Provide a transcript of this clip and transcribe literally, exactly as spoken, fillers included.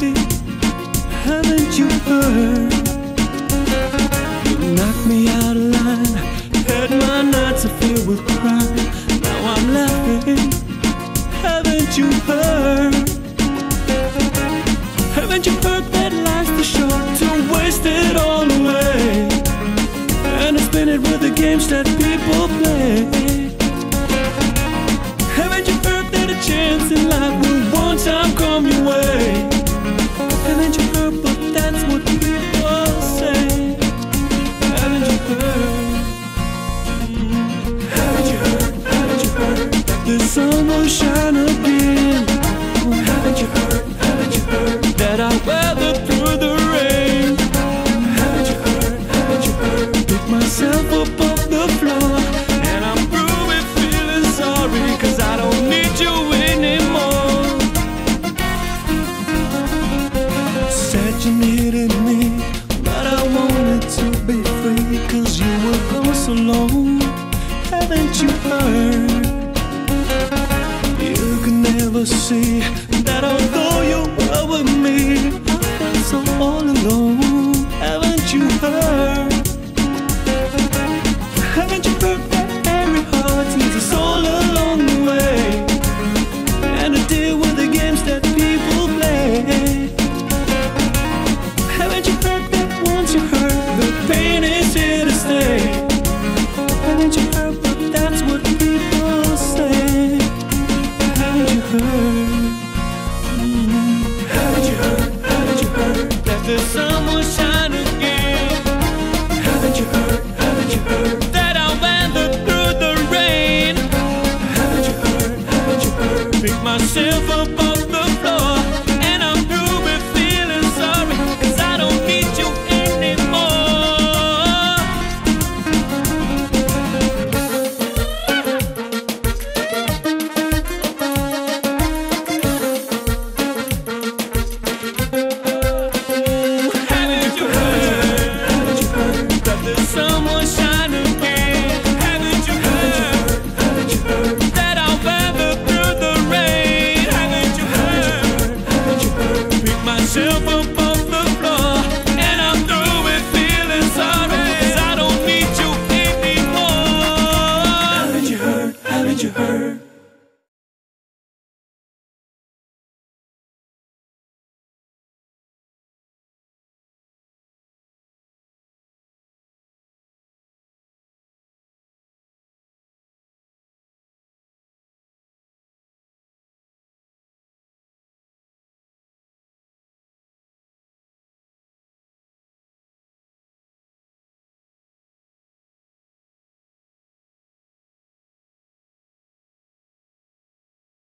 baby, haven't you heard? You knocked me out of line, had my nights are filled with crime. Now I'm laughing, haven't you heard? Haven't you heard that life's too short to waste it all away, and to spend it with the games that people play? Chance in life will one time come your way. Haven't you heard? But that's what people say. Haven't you heard? Haven't you heard? Haven't you heard? The sun will shine again. Haven't you heard? Haven't you heard? That I weathered through the rain. Haven't you heard? Haven't you heard? Pick myself up off the floor, and I'm through with feeling sorry, 'cause I don't need you anymore. Said you needed me, but I wanted to be free, 'cause you were gone so long. Haven't you heard? You could never see that although you were with me, I felt so all alone. Haven't you heard? Haven't you heard that every heart needs a soul along the way, and to deal with the games that people play? Haven't you heard that once you hurt, the pain is here to stay? Haven't you heard? But that's what people say. Haven't you heard? Mm-hmm. Haven't you heard? Haven't you heard that the sun will shine again? Haven't you heard? Haven't you heard that I wandered through the rain? Haven't you heard? Haven't you heard? Pick myself up off the floor, and I'm through with feeling sorry, 'cause I don't need you anymore. Haven't you heard? Haven't you heard that the sun will shine again? Haven't you heard? Haven't you heard that I'll weather through the rain? Haven't you heard? Haven't you heard? Pick myself up off the floor, and I'm through with feeling sorry, 'cause I don't need you anymore. Haven't you heard? Haven't you heard?